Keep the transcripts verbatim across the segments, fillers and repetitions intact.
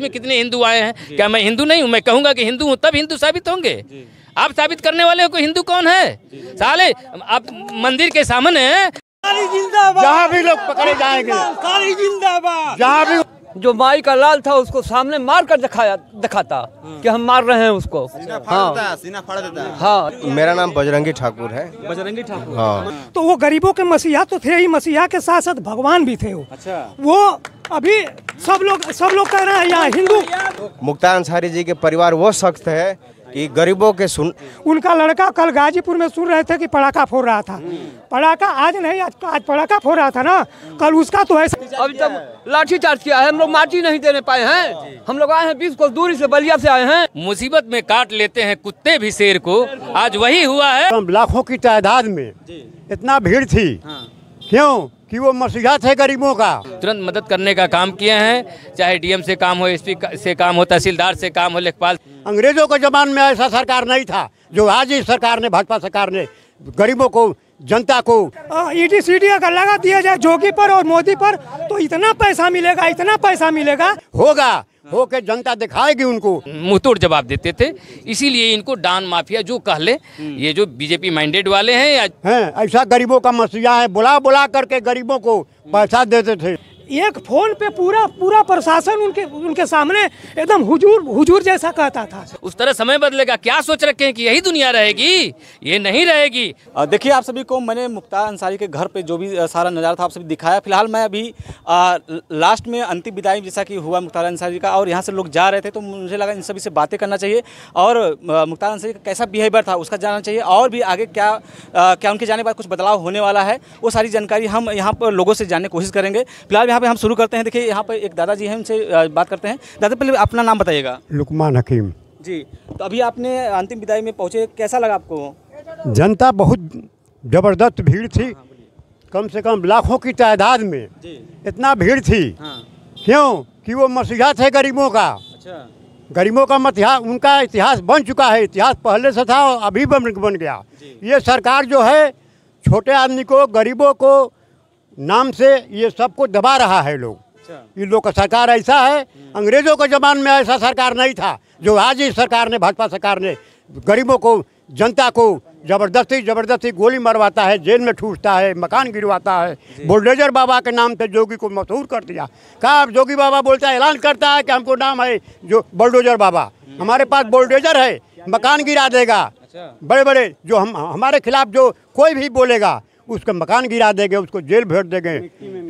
में कितने हिंदू आए हैं, क्या मैं हिंदू नहीं हूँ? मैं कहूँगा कि हिंदू हूँ तब हिंदू साबित होंगे। आप साबित करने वाले हो कि हिंदू कौन है साले। आप मंदिर के सामने जहाँ भी लोग पकड़े जाएंगे, जहाँ भी जो माई का लाल था उसको सामने मार कर दिखाया दिखाता कि हम मार रहे हैं उसको, सीना फाड़ देता, सीना फाड़ देता। हाँ, मेरा नाम बजरंगी ठाकुर है। बजरंगी ठाकुर, हाँ। तो वो गरीबों के मसीहा तो थे ही, मसीहा के साथ साथ भगवान भी थे वो। अच्छा। वो अभी सब लोग सब लोग कह रहे हैं यहाँ हिंदू। मुख्तार अंसारी जी के परिवार वो शख्स है कि गरीबों के सुन, उनका लड़का कल गाजीपुर में सुन रहे थे कि पड़ाका फोड़ रहा था, पड़ाका आज नहीं आज आज पड़ाका फोड़ रहा था ना, कल उसका तो ऐसा अभी तक लाठी चार्ज किया है। हम लोग माटी नहीं देने पाए हैं, हम लोग आए हैं बीस कोस दूरी से, बलिया से आए हैं। मुसीबत में काट लेते हैं कुत्ते भी शेर को, आज वही हुआ है। तो लाखों की तादाद में इतना भीड़ थी, क्यों कि वो मसीहा थे गरीबों का। तुरंत मदद करने का काम किए हैं, चाहे डीएम से काम हो, एसपी से काम हो, तहसीलदार से काम हो, लेखपाल। अंग्रेजों के जमाने में ऐसा सरकार नहीं था जो आज इस सरकार ने, भाजपा सरकार ने गरीबों को, जनता को। ईडी सीडी अगर लगा दिया जाए योगी पर और मोदी पर तो इतना पैसा मिलेगा, इतना पैसा मिलेगा, होगा हो के जनता दिखाएगी उनको। मुंहतोड़ जवाब देते थे, इसीलिए इनको डान माफिया जो कह ले, ये जो बीजेपी माइंडेड वाले हैं या हैं, ऐसा गरीबों का मसीहा है, बुला बुला करके गरीबों को पैसा देते थे। एक फोन पे पूरा पूरा प्रशासन उनके उनके सामने एकदम हुजूर हुजूर जैसा कहता था। उस तरह समय बदलेगा, क्या सोच रखे हैं कि यही दुनिया रहेगी? ये नहीं रहेगी। देखिए, आप सभी को मैंने मुख्तार अंसारी के घर पे जो भी सारा नज़ारा था आप सभी दिखाया। फिलहाल मैं अभी आ, लास्ट में अंतिम विदाई जैसा कि हुआ मुख्तार अंसारी का, और यहाँ से लोग जा रहे थे तो मुझे लगा इन सभी से बातें करना चाहिए और मुख्तार अंसारी का कैसा बिहेवियर था उसका जानना चाहिए, और भी आगे क्या क्या उनके जाने के बाद कुछ बदलाव होने वाला है वो सारी जानकारी हम यहाँ पर लोगों से जानने की कोशिश करेंगे। फिलहाल हम शुरू करते हैं। देखिए, यहाँ पर एक दादाजी हैं, उनसे बात करते हैं। दादा, पहले अपना नाम बताइएगा। लुकमान हकीम जी। तो अभी आपने अंतिम विदाई में पहुँचे, कैसा लगा आपको? जनता बहुत ज़बरदस्त भीड़ थी, कम से कम लाखों की तादाद में इतना भीड़ थी, हाँ। क्यों कि वो मसीहा थे गरीबों का। अच्छा। गरीबों का मसीहा उनका इतिहास बन चुका है, इतिहास पहले से था अभी बन गया। ये सरकार जो है छोटे आदमी को, गरीबों को नाम से ये सबको दबा रहा है लोग। ये लोग का सरकार ऐसा है, अंग्रेजों के ज़माने में ऐसा सरकार नहीं था जो आज इस सरकार ने, भाजपा सरकार ने गरीबों को, जनता को ज़बरदस्ती ज़बरदस्ती गोली मरवाता है, जेल में ठूसता है, मकान गिरवाता है। बुलडोजर बाबा के नाम से योगी को मशहूर कर दिया। कहा योगी बाबा बोलता है, ऐलान करता है कि हमको नाम है जो बुलडोजर बाबा, हमारे पास बुलडोजर है, मकान गिरा देगा। बड़े बड़े जो हम हमारे खिलाफ जो कोई भी बोलेगा उसका मकान गिरा देंगे, उसको जेल भेज देंगे।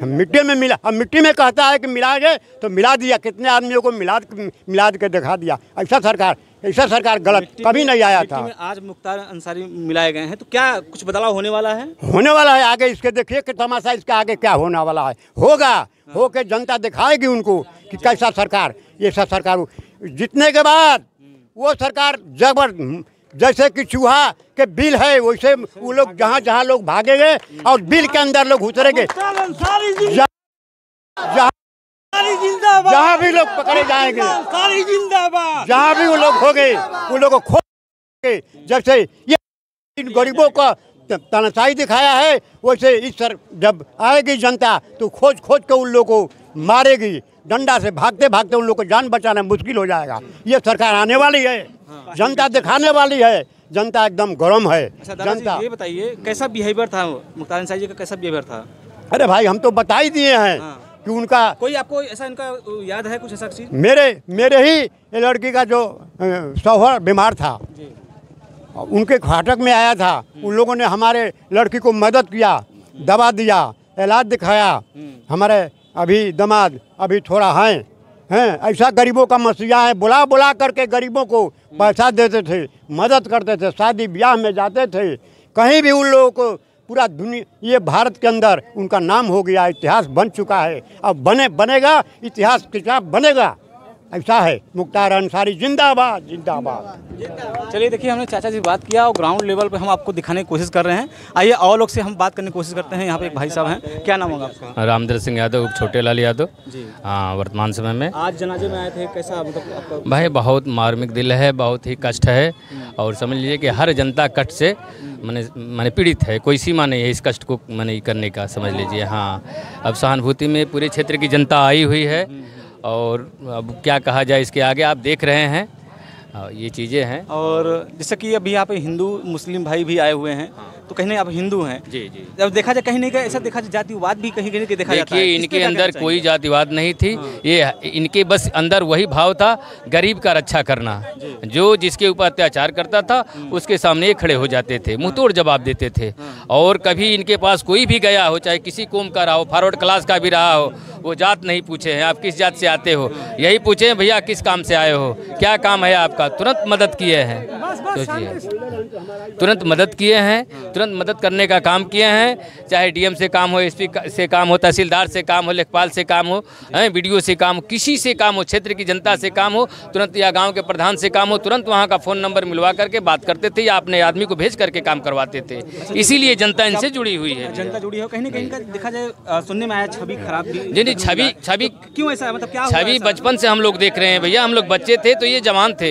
हम मिट्टी में मिला, हम मिट्टी में कहता है कि मिला गए तो मिला दिया, कितने आदमियों को मिला मिला के दिखा दिया। ऐसा सरकार ऐसा सरकार गलत कभी नहीं आया था। आज मुख्तार अंसारी मिलाए गए हैं तो क्या कुछ बदलाव होने वाला है? होने वाला है। आगे इसके देखिए कि तमाशा, इसका आगे क्या होने वाला है, होगा, हो के जनता दिखाएगी उनको कि कैसा सरकार। ये सब सरकार जीतने के बाद वो सरकार जबर जैसे कि चूहा के बिल है वैसे वो लोग जहाँ जहाँ लोग भागेंगे और बिल के अंदर लोग घुसरेंगे, जहाँ भी लोग पकड़े जाएंगे, जहाँ भी वो लोग हो गए वो लोग को खो। जैसे ये इन गरीबों का तानाशाही दिखाया है वैसे इस सर जब आएगी जनता तो खोज खोज के उन लोगों को मारेगी, डंडा से भागते भागते उन लोगों को जान बचाना मुश्किल हो जाएगा। ये सरकार आने वाली है, जनता दिखाने वाली है, जनता एकदम गर्म है। अच्छा, जनता ये बताइए कैसा बिहेवियर था मुख्तार अंसारी जी का, कैसा बिहेवियर था? अरे भाई, हम तो बता ही दिए हैं। हाँ। कि उनका कोई आपको ऐसा इनका याद है कुछ ऐसा चीज? मेरे मेरे ही लड़की का जो शौहर बीमार था उनके फाटक में आया था, उन लोगों ने हमारे लड़की को मदद किया, दवा दिया, इलाज दिखाया। हमारे अभी दामाद अभी थोड़ा हैं हैं ऐसा गरीबों का मसीहा है, बुला बुला करके गरीबों को पैसा देते थे, मदद करते थे, शादी ब्याह में जाते थे, कहीं भी उन लोगों को पूरा दुनिया, ये भारत के अंदर उनका नाम हो गया, इतिहास बन चुका है। अब बने बनेगा इतिहास किताब बनेगा, ऐसा है। मुख्तार अंसारी जिंदाबाद जिंदाबाद। चलिए, देखिए हमने चाचा जी बात किया और ग्राउंड लेवल पे हम आपको दिखाने की कोशिश कर रहे हैं। आइए और लोग से हम बात करने की कोशिश करते हैं। यहाँ पे एक भाई साहब हैं, क्या नाम होगा आपका? रामचंद्र सिंह यादव, छोटे लाल यादव जी। हाँ, वर्तमान समय में आज जनाजे में आए थे, कैसा मतलब? भाई बहुत मार्मिक दिल है, बहुत ही कष्ट है, और समझ लीजिए कि हर जनता कष्ट से मैंने मैंने पीड़ित है, कोई सीमा नहीं है इस कष्ट को मैंने करने का, समझ लीजिए। हाँ, अब सहानुभूति में पूरे क्षेत्र की जनता आई हुई है और अब क्या कहा जाए इसके आगे, आप देख रहे हैं ये चीज़ें हैं। और जैसे कि अभी यहाँ पे हिंदू मुस्लिम भाई भी आए हुए हैं, तो कहीं नहीं आप हिंदू हैं जी जी, जब देखा जाए कहीं नहीं ऐसा देखा जाए जातिवाद भी कहीं कहीं देखा जाता है। इनके अंदर कोई जातिवाद नहीं थी, ये इनके बस अंदर वही भाव था गरीब का रक्षा करना, जो जिसके ऊपर अत्याचार करता था उसके सामने खड़े हो जाते थे, मुंहतोड़ जवाब देते थे। और कभी इनके पास कोई भी गया हो, चाहे किसी कौम का रहा हो, फॉरवर्ड क्लास का भी रहा हो, वो जात नहीं पूछे हैं आप किस जात से आते हो, यही पूछे भैया किस काम से आए हो, क्या काम है आपका, तुरंत मदद किए हैं। सोचिए, तुरंत मदद किए हैं, तुरंत मदद करने का काम किए हैं, चाहे डीएम से काम हो, एसपी से काम हो, तहसीलदार से काम हो, लेखपाल से काम हो, बीडीओ से काम हो, किसी से काम हो, क्षेत्र की जनता से काम हो तुरंत, या गाँव के प्रधान से काम हो तुरंत, वहाँ का फ़ोन नंबर मिलवा करके बात करते थे या अपने आदमी को भेज करके काम करवाते थे। इसीलिए जनता इनसे जुड़ी हुई है, जनता जुड़ी है। कहीं ना कहीं देखा जाए सुनने में आया छवि खराब जी जी, छवि छवि क्यों ऐसा, मतलब क्या छवि बचपन से हम लोग देख रहे हैं भैया, हम लोग बच्चे थे तो ये जवान थे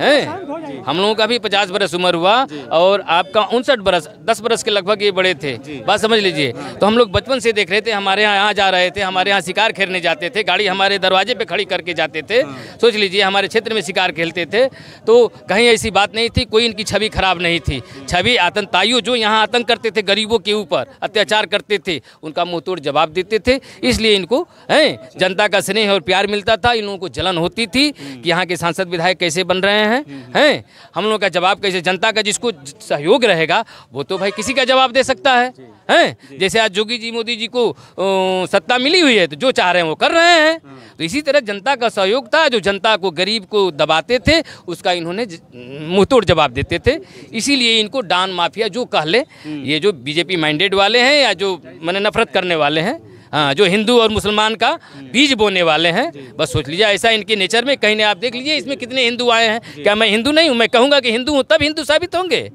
हैं, हम लोगों का भी पचास बरस उम्र हुआ और आपका उनसठ बरस, दस बरस के लगभग ये बड़े थे, बात समझ लीजिए। तो हम लोग बचपन से देख रहे थे, हमारे यहाँ यहाँ जा रहे थे, हमारे यहाँ शिकार खेलने जाते थे, गाड़ी हमारे दरवाजे पे खड़ी करके जाते थे, सोच लीजिए हमारे क्षेत्र में शिकार खेलते थे। तो कहीं ऐसी बात नहीं थी, कोई इनकी छवि खराब नहीं थी। छवि आतंकताइयों जो यहाँ आतंक करते थे, गरीबों के ऊपर अत्याचार करते थे, उनका मुंहतोड़ जवाब देते थे, इसलिए इनको हैं जनता का स्नेह और प्यार मिलता था। इन लोगों को जलन होती थी कि यहाँ के सांसद विधायक कैसे बन रहे हैं, हैं हम लोगों का जवाब कैसे, जनता का जिसको सहयोग रहेगा वो तो भाई किसी का जवाब दे सकता है, हैं जैसे आज योगी जी मोदी जी को ओ, सत्ता मिली हुई है तो जो चाह रहे हैं वो कर रहे हैं। तो इसी तरह जनता का सहयोग था, जो जनता को गरीब को दबाते थे उसका इन्होंने मुंहतोड़ जवाब देते थे। इसीलिए इनको डान माफिया जो कह ले, ये जो बीजेपी माइंडेड वाले हैं या जो मैंने नफरत करने वाले हैं, हाँ जो हिंदू और मुसलमान का बीज बोने वाले हैं, बस सोच लीजिए ऐसा इनके नेचर में। कहीं नहीं आप देख लीजिए इसमें कितने हिंदू आए हैं, क्या मैं हिंदू नहीं हूँ, मैं कहूँगा कि हिंदू हूँ तब हिंदू साबित होंगे।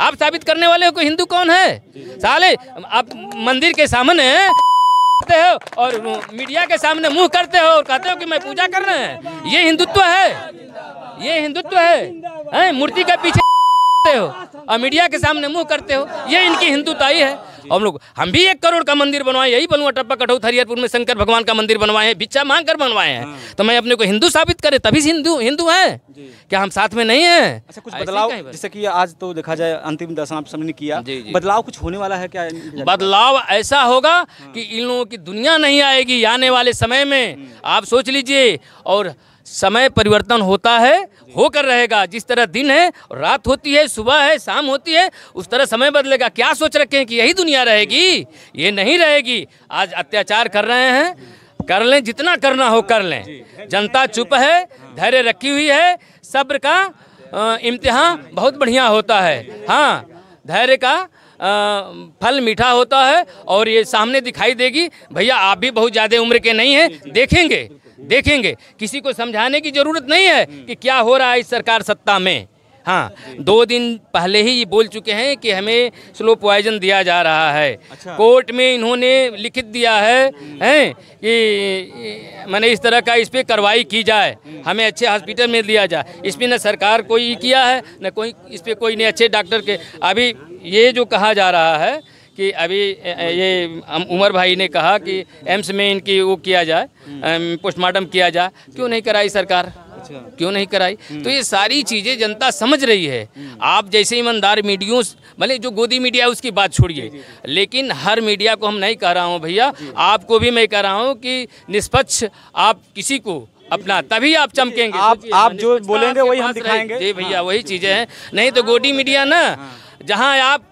आप साबित करने वाले हो कोई हिंदू कौन है साले, आप मंदिर के सामने करते हो और मीडिया के सामने मुंह करते हो और कहते हो कि मैं पूजा कर रहे हैं, ये हिंदुत्व है, ये हिंदुत्व है। मूर्ति के पीछे हो और मीडिया के सामने मुंह करते हो, ये इनकी हिंदुताई है। हम लोग हम भी एक करोड़ का मंदिर बनवाए, यही बलुआ टप्पा कटौ हरियरपुर में शंकर भगवान का मंदिर बनवाए हैं, भिक्षा मांग कर बनवाए हैं। तो मैं अपने को हिंदू साबित करे तभी हिंदू हिंदू है, क्या हम साथ में नहीं है। अच्छा कुछ बदलाव जैसे कि आज तो देखा जाए अंतिम दर्शन आप सबने किया, बदलाव कुछ होने वाला है क्या? बदलाव ऐसा होगा कि इन लोगों की दुनिया नहीं आएगी आने वाले समय में, आप सोच लीजिए। और समय परिवर्तन होता है, होकर रहेगा, जिस तरह दिन है रात होती है, सुबह है शाम होती है, उस तरह समय बदलेगा। क्या सोच रखे हैं कि यही दुनिया रहेगी, ये नहीं रहेगी। आज अत्याचार कर रहे हैं, कर लें जितना करना हो कर लें, जनता चुप है, धैर्य रखी हुई है, सब्र का इम्तिहान बहुत बढ़िया होता है। हाँ धैर्य का आ, फल मीठा होता है और ये सामने दिखाई देगी। भैया आप भी बहुत ज़्यादा उम्र के नहीं हैं, देखेंगे देखेंगे किसी को समझाने की ज़रूरत नहीं है कि क्या हो रहा है इस सरकार सत्ता में। हाँ दो दिन पहले ही ये बोल चुके हैं कि हमें स्लो पॉइजन दिया जा रहा है। अच्छा। कोर्ट में इन्होंने लिखित दिया है हैं कि मैंने इस तरह का इस पर कार्रवाई की जाए, हमें अच्छे हॉस्पिटल में दिया जाए। इस पर न सरकार कोई किया है न कोई, इस पर कोई नहीं अच्छे डॉक्टर के। अभी ये जो कहा जा रहा है कि अभी ये उमर भाई ने कहा कि एम्स में इनकी वो किया जाए, पोस्टमार्टम किया जाए, क्यों नहीं कराई सरकार, क्यों नहीं कराई। तो ये सारी चीज़ें जनता समझ रही है। आप जैसे ईमानदार मीडियों, भले जो गोदी मीडिया उसकी बात छोड़िए, लेकिन हर मीडिया को हम नहीं कह रहा हूँ भैया, आपको भी मैं कह रहा हूँ कि निष्पक्ष आप किसी को अपना तभी आप चमकेंगे। आप आप जो बोलेंगे वही हम दिखाएंगे जी भैया, वही चीज़ें हैं। नहीं तो गोदी मीडिया ना, जहाँ आप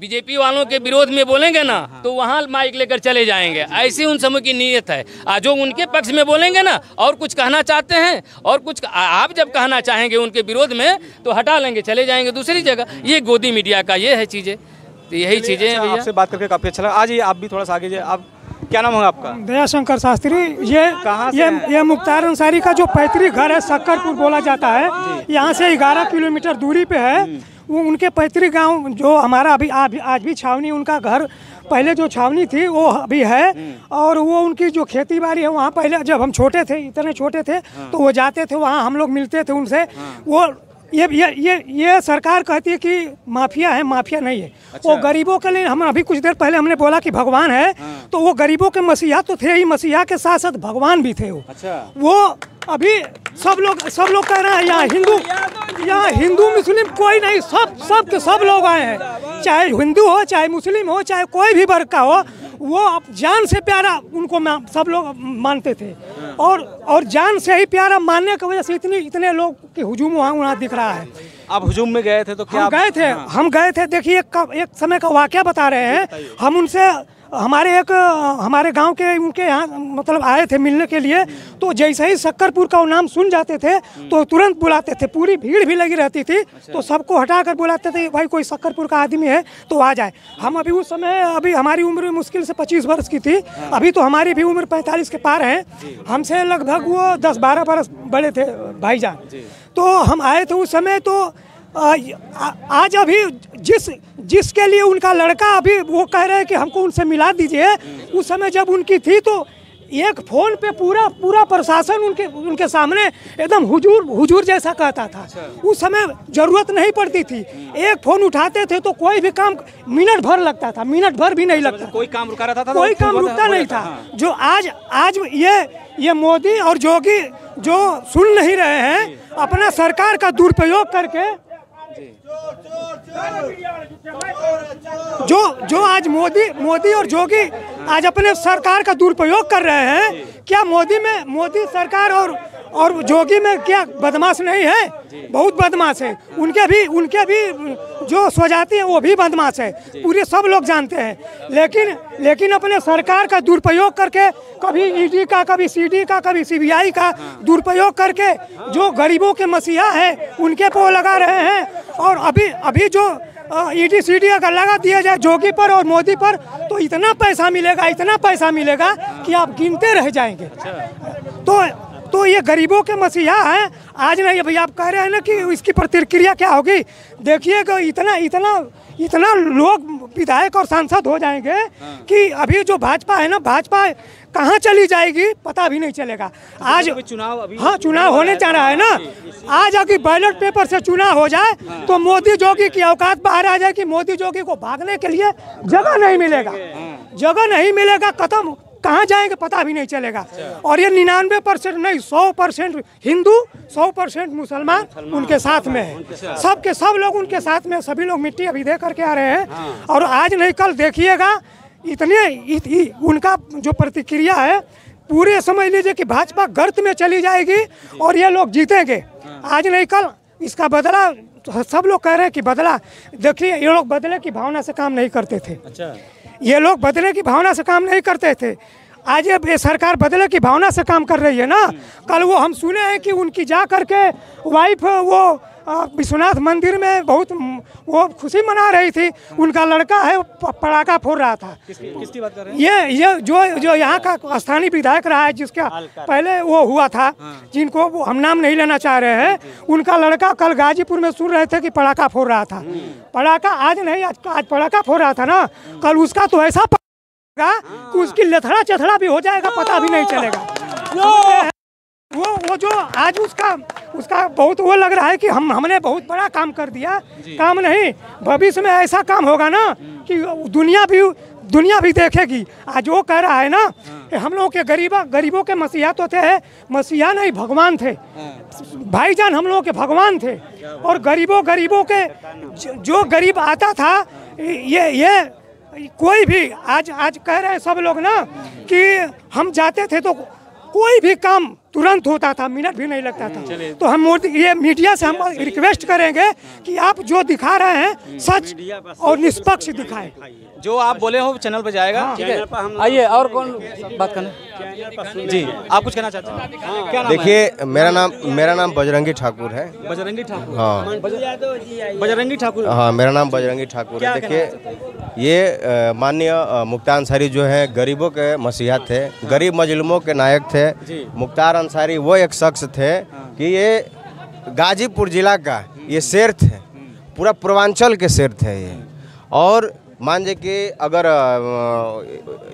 बीजेपी वालों के विरोध में बोलेंगे ना तो वहाँ माइक लेकर चले जाएंगे, ऐसी उन समूह की नीयत है। आज जो उनके पक्ष में बोलेंगे ना और कुछ कहना चाहते हैं और कुछ आप जब कहना चाहेंगे उनके विरोध में तो हटा लेंगे, चले जाएंगे दूसरी जगह। ये गोदी मीडिया का ये है चीज़ें, तो यही चीज़ें हैं। आपसे बात करके काफ़ी अच्छा लगा। आज ये आप भी थोड़ा सा आगे जाए, आप क्या नाम होगा आपका? दयाशंकर शास्त्री। ये कहाँ से? ये, ये मुख्तार अंसारी का जो पैतृक घर है शक्करपुर बोला जाता है, यहाँ से ग्यारह किलोमीटर दूरी पे है। वो उनके पैतृक गांव जो हमारा अभी आज भी छावनी, उनका घर पहले जो छावनी थी वो अभी है। और वो उनकी जो खेती बाड़ी है वहाँ, पहले जब हम छोटे थे, इतने छोटे थे, तो वो जाते थे वहाँ, हम लोग मिलते थे उनसे। वो ये ये ये ये सरकार कहती है कि माफिया है, माफिया नहीं है। अच्छा। वो गरीबों के लिए, हम अभी कुछ देर पहले हमने बोला कि भगवान है, हाँ। तो वो गरीबों के मसीहा तो थे ही, मसीहा के साथ साथ भगवान भी थे वो। अच्छा। वो अभी सब लोग सब लोग कह रहे हैं यहाँ हिंदू यहाँ हिंदू मुस्लिम कोई नहीं, सब सब के सब लोग आए हैं, चाहे हिंदू हो चाहे मुस्लिम हो चाहे कोई भी वर्ग का हो, वो जान से प्यारा उनको सब लोग मानते थे। और और जान से ही प्यारा मानने की वजह से इतनी इतने लोग के हुजूम वहाँ वहाँ दिख रहा है। आप हुजूम में गए थे तो क्या? हम गए थे, हाँ। हम गए थे। देखिए एक, एक समय का वाकया बता रहे हैं। हम उनसे हमारे एक हमारे गांव के उनके यहाँ मतलब आए थे मिलने के लिए, तो जैसे ही शक्करपुर का वो नाम सुन जाते थे तो तुरंत बुलाते थे, पूरी भीड़ भी लगी रहती थी। अच्छा। तो सबको हटा कर बुलाते थे, भाई कोई शक्करपुर का आदमी है तो आ जाए। हम अभी उस समय अभी हमारी उम्र मुश्किल से पच्चीस वर्ष की थी, अभी तो हमारी भी उम्र पैंतालीस के पार है, हमसे लगभग वो दस बारह बरस बड़े थे भाईजान। तो हम आए थे उस समय, तो आ, आज अभी जिस जिसके लिए उनका लड़का अभी वो कह रहे हैं कि हमको उनसे मिला दीजिए, उस समय जब उनकी थी तो एक फ़ोन पे पूरा पूरा प्रशासन उनके उनके सामने एकदम हुजूर हुजूर जैसा कहता था। उस समय ज़रूरत नहीं पड़ती थी, एक फ़ोन उठाते थे तो कोई भी काम मिनट भर लगता था, मिनट भर भी नहीं लगता, कोई काम रुका रहता था, कोई काम रुकता नहीं था। जो आज आज ये ये मोदी और योगी जो सुन नहीं रहे हैं, अपना सरकार का दुरुपयोग करके जो जो आज मोदी मोदी और योगी आज अपने सरकार का दुरुपयोग कर रहे हैं, क्या मोदी में मोदी सरकार और और योगी में क्या बदमाश नहीं है? बहुत बदमाश है। उनके भी उनके भी जो स्वजाति है वो भी बदमाश है, पूरे सब लोग जानते हैं। लेकिन लेकिन अपने सरकार का दुरुपयोग करके कभी ईडी का, कभी सीडी का, कभी सीबीआई का दुरुपयोग करके जो गरीबों के मसीहा है उनके पर लगा रहे हैं। और अभी अभी जो ईडी सीडी अगर लगा दिया जाए योगी पर और मोदी पर तो इतना पैसा मिलेगा, इतना पैसा मिलेगा कि आप गिनते रह जाएंगे। तो तो ये गरीबों के मसीहा हैं, आज नहीं। अभी आप कह रहे हैं ना कि इसकी प्रतिक्रिया क्या होगी, देखिए इतना इतना इतना लोग विधायक और सांसद हो जाएंगे कि अभी जो भाजपा है ना, भाजपा कहाँ चली जाएगी पता भी नहीं चलेगा। आज चुनाव अभी हाँ चुनाव होने जा रहा है ना, आज अगर बैलेट पेपर से चुनाव हो जाए तो मोदी योगी की औकात बाहर आ जाए कि मोदी योगी को भागने के लिए जगह नहीं मिलेगा, जगह नहीं मिलेगा, खत्म, कहाँ जाएंगे पता भी नहीं चलेगा। और ये निन्यानवे परसेंट नहीं सौ परसेंट हिंदू, सौ परसेंट मुसलमान उनके साथ में है, सब के सब लोग उनके साथ में, सभी लोग मिट्टी अभी दे करके आ रहे हैं। और आज नहीं कल देखिएगा इतने इत, इ, उनका जो प्रतिक्रिया है पूरे समझ लीजिए कि भाजपा गर्त में चली जाएगी और ये लोग जीतेंगे। आज नहीं कल इसका बदला, सब लोग कह रहे हैं कि बदला। देखिए ये लोग बदले की भावना से काम नहीं करते थे। अच्छा। ये लोग बदले की भावना से काम नहीं करते थे, आज ये सरकार बदले की भावना से काम कर रही है ना। कल वो हम सुने हैं कि उनकी जा करके वाइफ वो विश्वनाथ मंदिर में बहुत वो खुशी मना रही थी, उनका लड़का है पटाखा फोड़ रहा था। किसकी किसकी बात कर रहे हैं? ये ये जो जो यहाँ का स्थानीय विधायक रहा है, जिसका पहले वो हुआ था, जिनको वो हम नाम नहीं लेना चाह रहे हैं, उनका लड़का कल गाजीपुर में सुन रहे थे कि पटाखा फोड़ रहा था। पटाखा आज नहीं, आज आज पटाखा फोड़ रहा था ना, कल उसका तो ऐसा पड़ेगा कि उसकी लथड़ा चथड़ा भी हो जाएगा, पता भी नहीं चलेगा। वो वो जो आज उसका उसका बहुत वो लग रहा है कि हम हमने बहुत बड़ा काम कर दिया, काम नहीं, भविष्य में ऐसा काम होगा ना कि दुनिया भी दुनिया भी देखेगी। आज वो कह रहा है ना, हम लोगों के गरीबा गरीबों के मसीहा तो थे, मसीहा नहीं भगवान थे, भाईजान हम लोगों के भगवान थे। और गरीबों गरीबों के जो गरीब आता था, ये ये कोई भी आज आज कह रहे हैं सब लोग ना कि हम जाते थे तो कोई भी काम तुरंत होता था, मिनट भी नहीं लगता था। तो हम ये मीडिया से हम रिक्वेस्ट करेंगे कि आप जो दिखा रहे हैं सच और निष्पक्ष दिखाएं। जो आप बोले हो चैनल पर जाएगा, ठीक है। आइए और कौन बात करना जी, आप कुछ कहना चाहते हैं? देखिए मेरा नाम मेरा नाम बजरंगी ठाकुर है। बजरंगी ठाकुर, हाँ बजरंगी ठाकुर, हाँ मेरा नाम बजरंगी ठाकुर है। देखिए ये माननीय मुख्तार अंसारी जो है गरीबों के मसीहा थे, गरीब मजलूमों के नायक थे। मुख्तार अंसारी वो एक शख्स थे कि ये गाजीपुर जिला का ये शेर थे, पूरा पूर्वांचल के शेर थे ये। और मान जाए कि अगर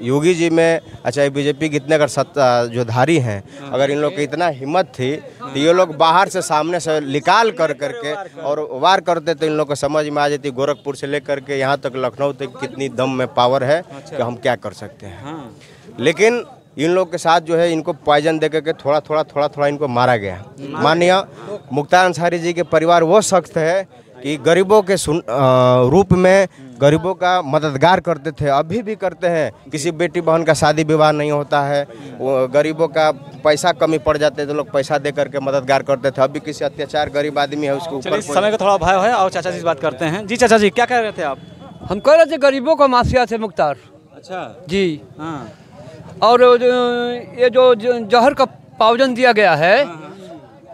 योगी जी में अच्छा बीजेपी कितने अगर सत्ता जो धारी हैं, अगर इन लोग की इतना हिम्मत थी तो ये लोग बाहर से सामने से निकाल कर करके और वार करते तो इन लोग को समझ में आ जाती। गोरखपुर से लेकर के यहाँ तक लखनऊ तक कितनी दम में पावर है कि हम क्या कर सकते हैं। लेकिन इन लोग के साथ जो है इनको पॉइजन दे करके थोड़ा थोड़ा थोड़ा थोड़ा इनको मारा गया। माननीय मुख्तार अंसारी जी के परिवार वो सख्त है कि गरीबों के सुन रूप में गरीबों का मददगार करते थे, अभी भी करते हैं। किसी बेटी बहन का शादी विवाह नहीं होता है, वो गरीबों का पैसा कमी पड़ जाते तो लोग पैसा दे करके मददगार करते थे। अभी किसी अत्याचार गरीब आदमी है उसके ऊपर। समय का थोड़ा भाव है और चाचा जी से बात करते हैं। जी चाचा जी क्या कह रहे थे आप? हम कह रहे थे गरीबों को माफिया थे मुख्तार। अच्छा जी हाँ। और ये जो जहर का पावजन दिया गया है,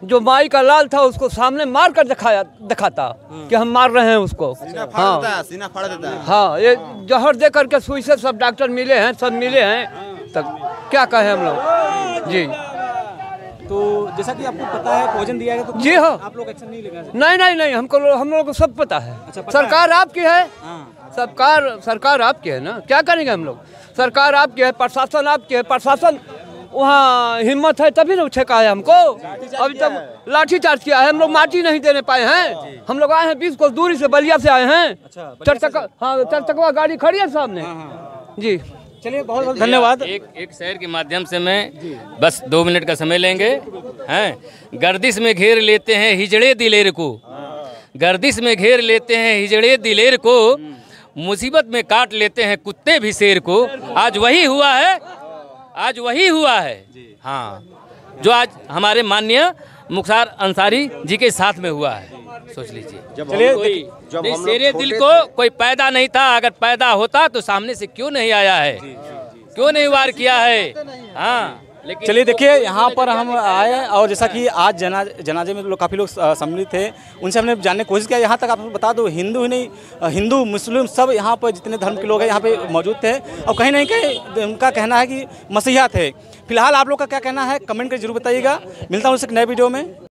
जो माई का लाल था उसको सामने मार कर दिखाया दिखाता कि हम मार रहे हैं उसको। हाँ सीना फाड़ देता है। हाँ ये जहर दे करके सुई से सब डॉक्टर मिले हैं, सब मिले हैं, तब क्या कहें हम लोग जी। तो जैसा कि आपको पता है भोजन दिया गया तो जी हाँ, आप लोग एक्शन नहीं लेगा? नहीं नहीं नहीं, हमको हम लोगों को सब पता है। अच्छा, पता सरकार है? आपकी है सरकार, सरकार आपकी है ना, क्या करेंगे हम लोग। सरकार आपकी है, प्रशासन आपकी है, प्रशासन वहाँ हिम्मत है तभी ना ठेका है हमको। अभी तक लाठीचार्ज किया है, हम लोग माटी नहीं देने पाए हैं। हम लोग आए हैं बीस को दूरी से, बलिया से आए हैं। चरचक हाँ चरचकवा गाड़ी खड़ी है सामने जी। चलिए बहुत बहुत धन्यवाद। एक एक शहर के माध्यम से मैं बस दो मिनट का समय लेंगे हैं। गर्दिश में घेर लेते हैं हिजड़े दिलेर को, गर्दिश में घेर लेते हैं हिजड़े दिलेर को, मुसीबत में काट लेते हैं कुत्ते भी शेर को। आज वही हुआ है, आज वही हुआ है हाँ, जो आज हमारे माननीय मुख्तार अंसारी जी के साथ में हुआ है। सोच लीजिए, जब कोई जब हम शेरे दिल को कोई पैदा नहीं था, अगर पैदा होता तो सामने से क्यों नहीं आया है, जी, जी, जी, क्यों नहीं वार किया है हाँ। चलिए देखिए यहाँ पर हम आए और जैसा कि आज जना जनाजे में लोग काफ़ी लोग सम्मिलित थे, उनसे हमने जानने की कोशिश किया। यहाँ तक आपको बता दो हिंदू ही नहीं, हिंदू मुस्लिम सब यहाँ पर जितने धर्म के लोग हैं यहाँ पे मौजूद थे और कहीं ना कहीं उनका कहना है कि मसीहा थे। फिलहाल आप लोग का क्या कहना है कमेंट करके जरूर बताइएगा। मिलता हूँ उस नए वीडियो में।